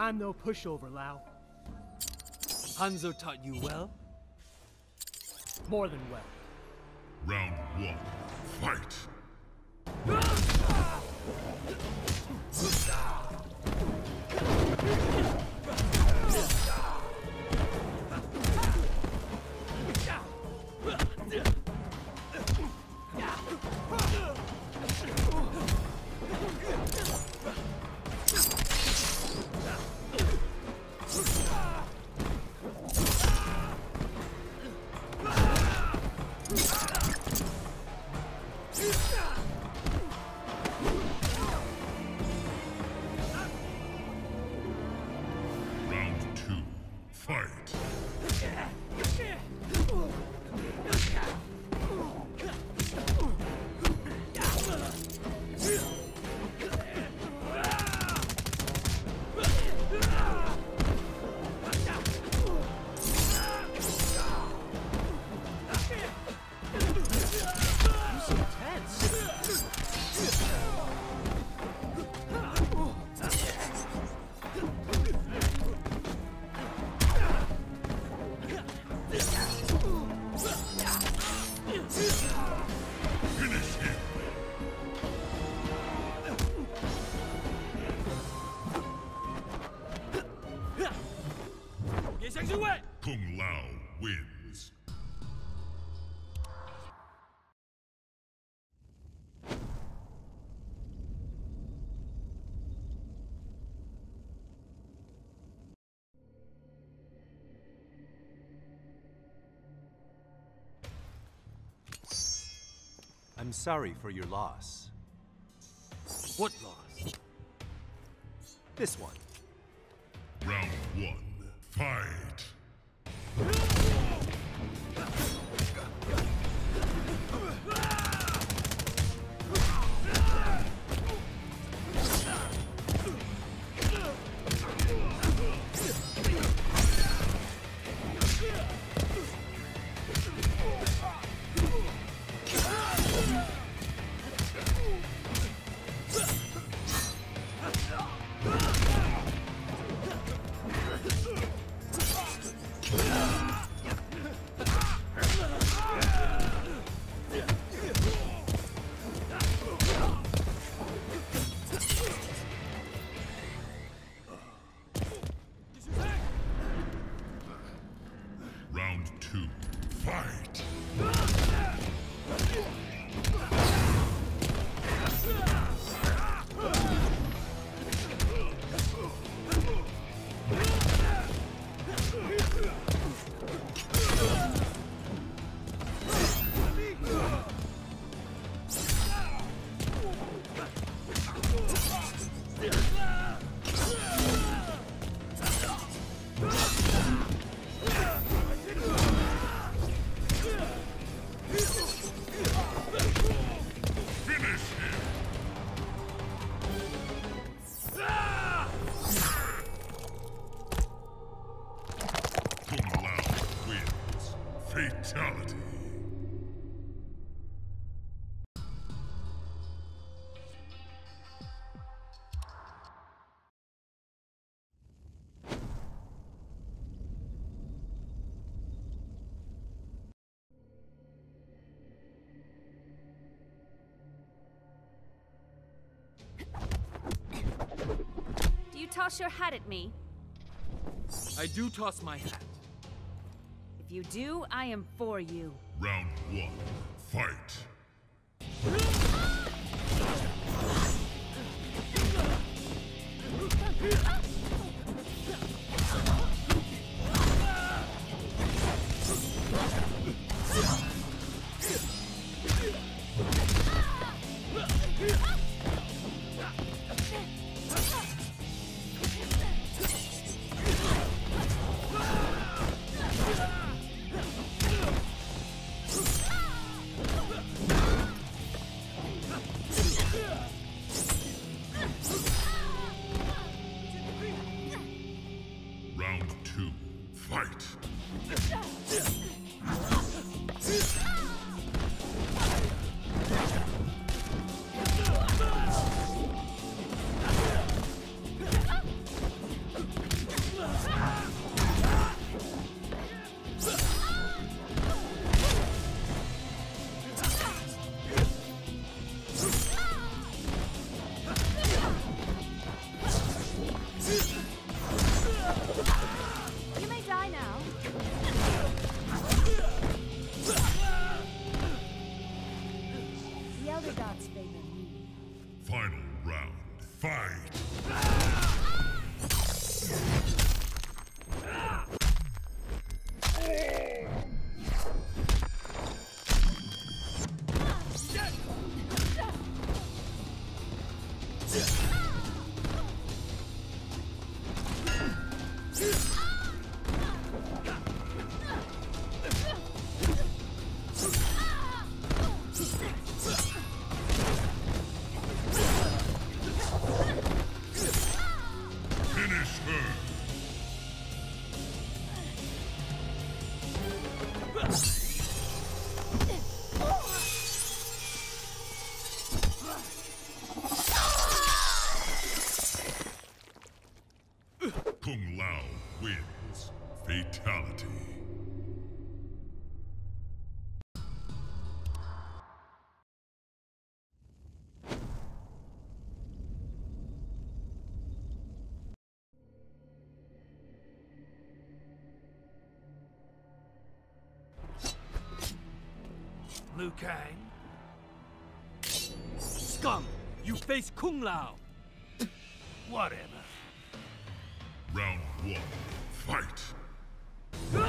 I'm no pushover, Lao. Hanzo taught you well? More than well. Round one, fight! Kung Lao wins. I'm sorry for your loss. What loss? This one. Round one. Fight! Toss your hat at me. I do toss my hat. If you do, I am for you. Round one, fight. Kung Lao wins. Fatality. Liu Kang. Scum! You face Kung Lao! Whatever. Round one, fight! Round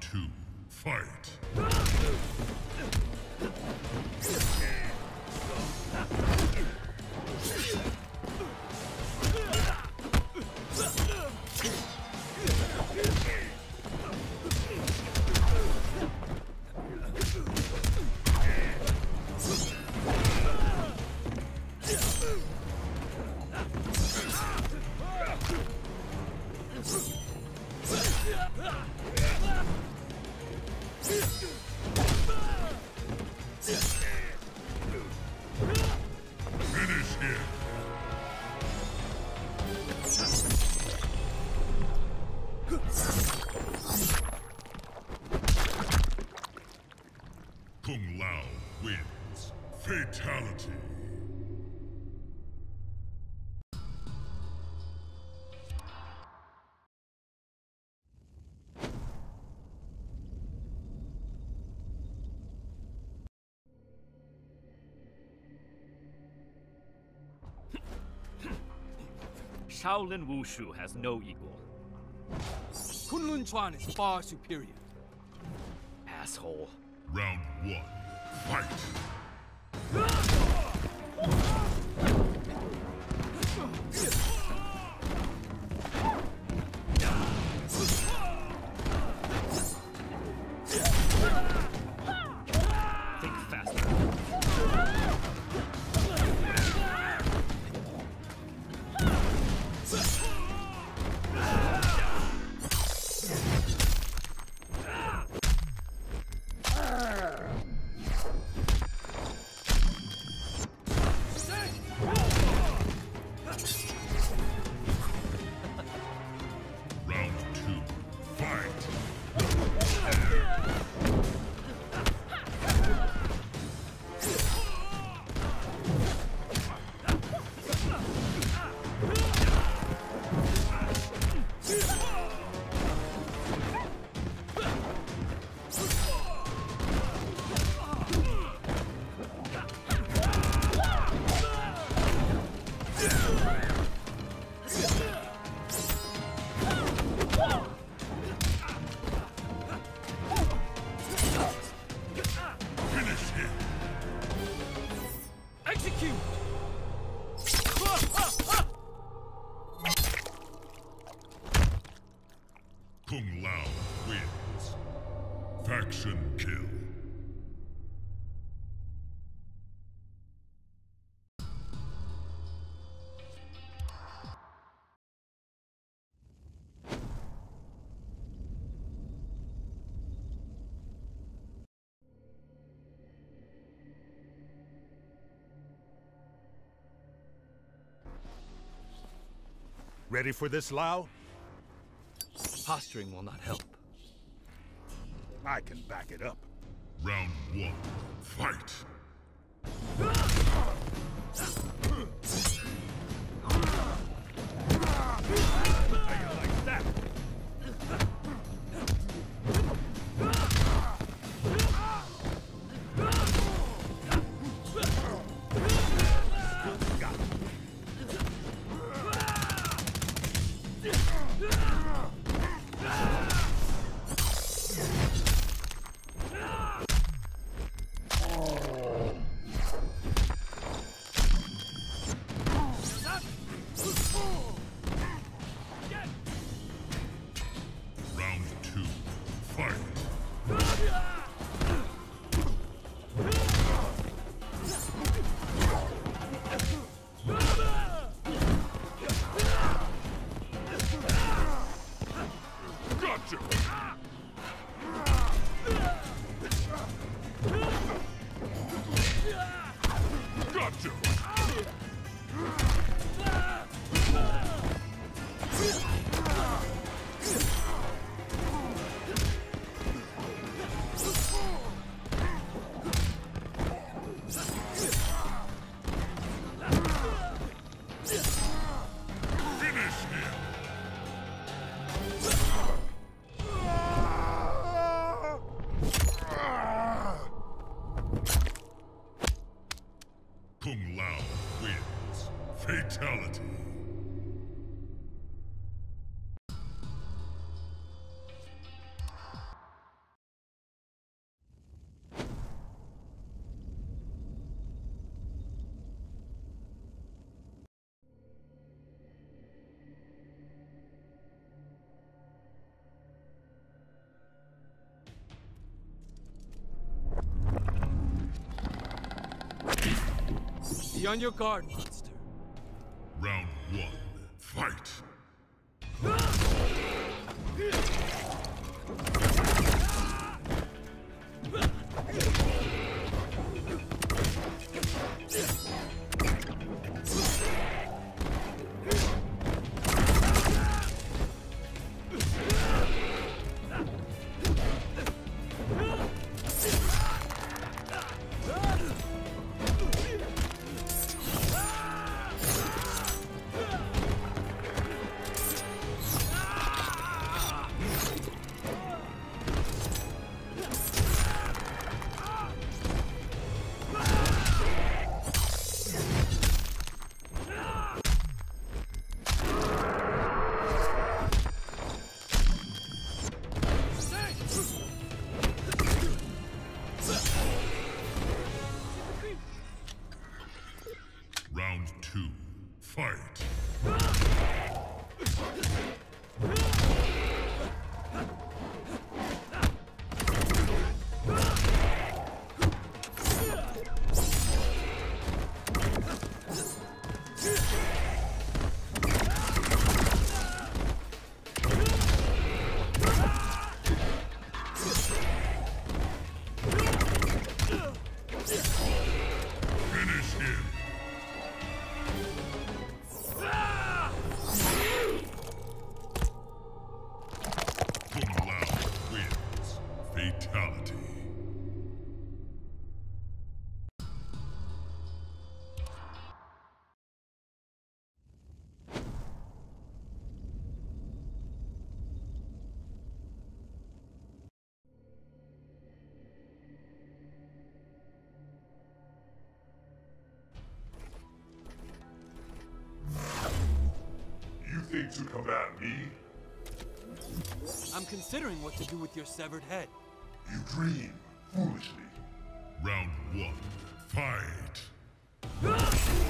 two, fight! Kung Lao wins. Fatality. Shaolin Wushu has no equal. Kunlun Chuan is far superior. Asshole. Round one, fight! Kung Lao wins. Faction kill. Ready for this, Lao? Posturing will not help. I can back it up. Round one, fight! Like that! Kung Lao wins. Fatality. Be on your guard, monster. Round one, fight! To come at me? I'm considering what to do with your severed head. You dream foolishly. Round one, fight! Fight!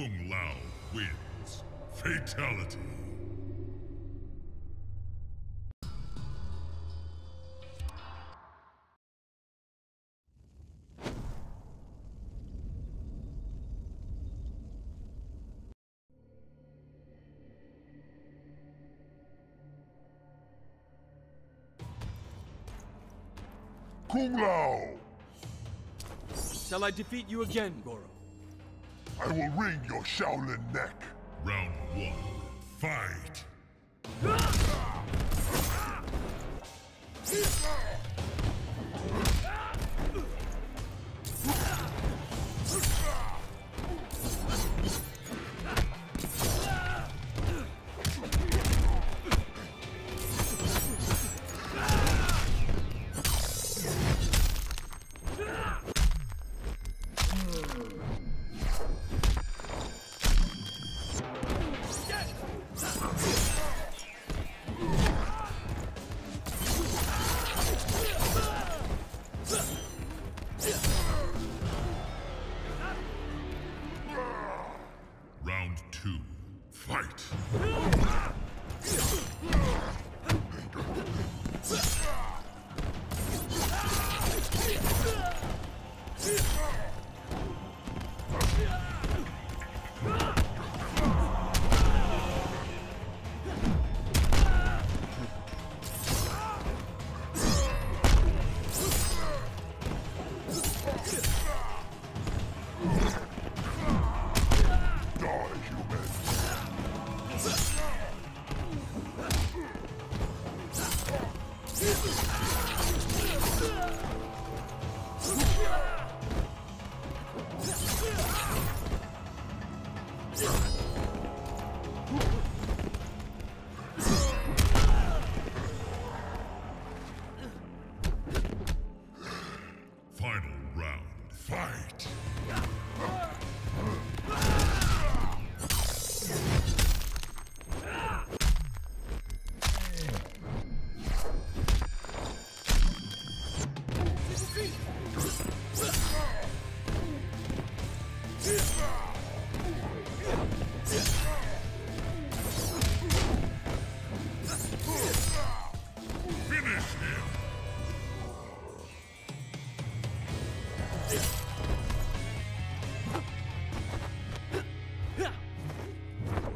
Kung Lao wins. Fatality. Kung Lao! Shall I defeat you again, Goro? I will wring your Shaolin neck. Round one, fight!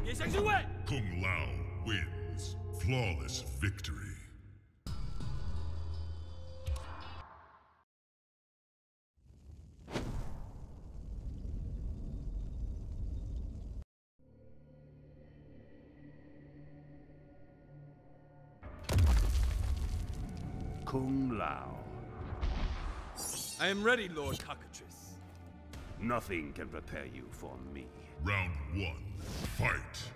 Kung Lao wins. Flawless victory. Kung Lao. I am ready, Lord Cockatrice. Nothing can prepare you for me. Round one, fight!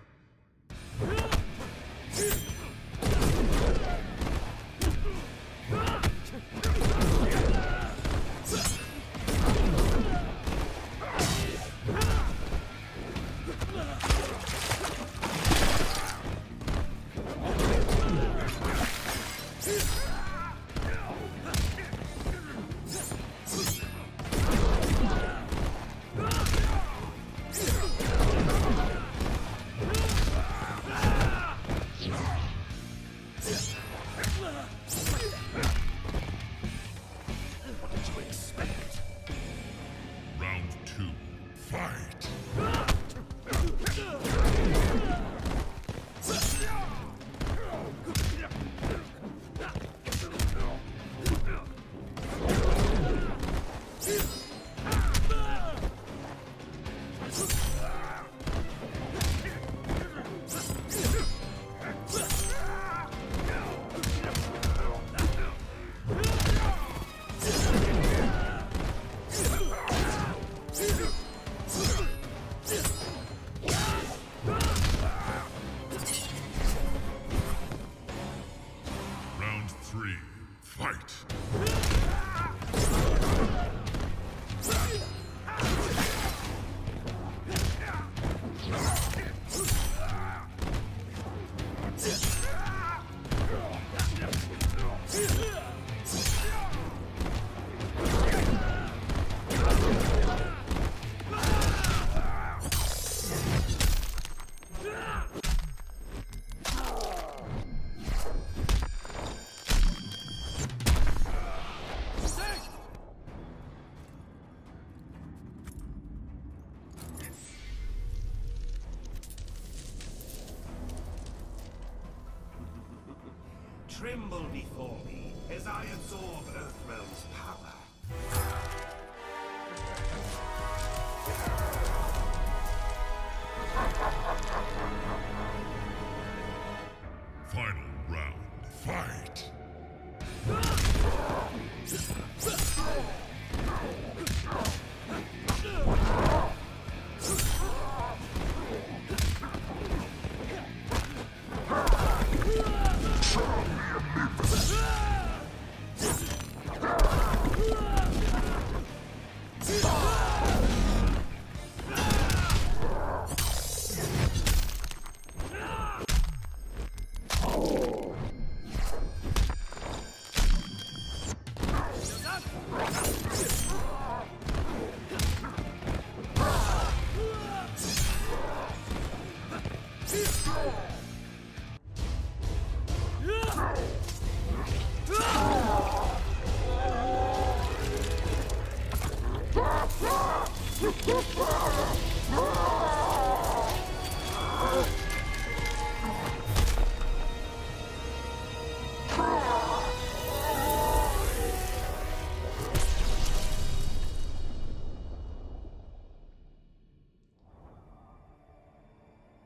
tremble before me as I absorb Earthrealm's power. Final round, fight!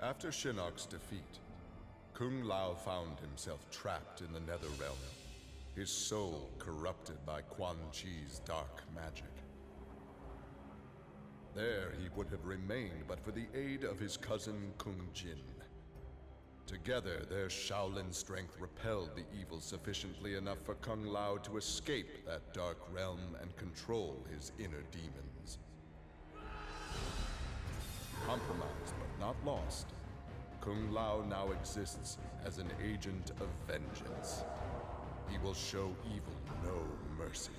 After Shinnok's defeat, Kung Lao found himself trapped in the Netherrealm, his soul corrupted by Quan Chi's dark magic. There he would have remained but for the aid of his cousin Kung Jin. Together, their Shaolin strength repelled the evil sufficiently enough for Kung Lao to escape that dark realm and control his inner demons. Compromised but not lost, Kung Lao now exists as an agent of vengeance. He will show evil no mercy.